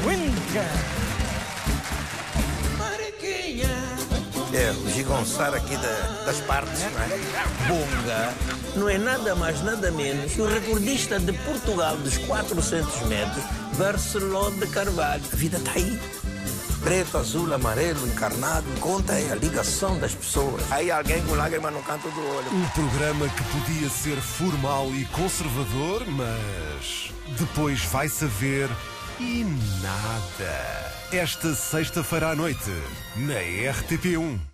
aguenta. É, o gigonçar aqui das partes, não é? Bonga não é nada mais, nada menos que o recordista de Portugal dos 400 metros, Barceló de Carvalho. A vida está aí. Preto, azul, amarelo, encarnado, conta é a ligação das pessoas. Aí alguém com lágrima no canto do olho. Um programa que podia ser formal e conservador, mas depois vai saber e nada. Esta sexta-feira à noite, na RTP1.